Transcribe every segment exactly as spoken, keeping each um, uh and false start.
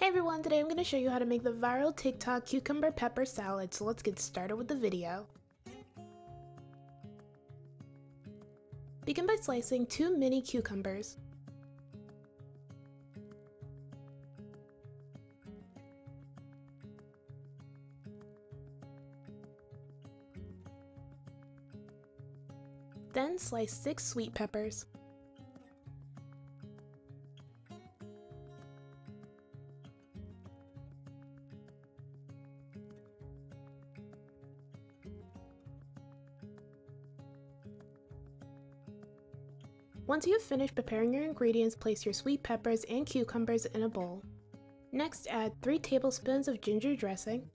Hey everyone, today I'm going to show you how to make the viral TikTok cucumber pepper salad, so let's get started with the video. Begin by slicing two mini cucumbers. Then slice six sweet peppers. Once you have finished preparing your ingredients, place your sweet peppers and cucumbers in a bowl. Next, add three tablespoons of ginger dressing,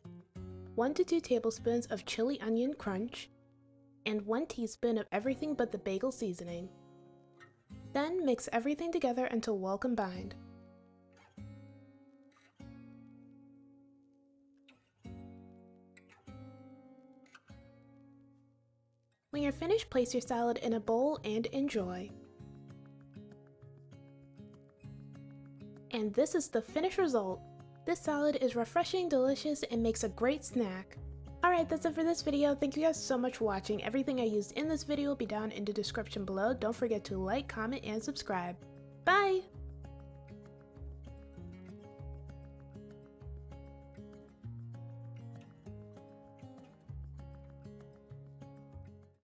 one to two tablespoons of chili onion crunch, and one teaspoon of everything but the bagel seasoning. Then mix everything together until well combined. When you're finished, place your salad in a bowl and enjoy. And this is the finished result. This salad is refreshing, delicious, and makes a great snack. Alright, that's it for this video. Thank you guys so much for watching. Everything I used in this video will be down in the description below. Don't forget to like, comment, and subscribe. Bye!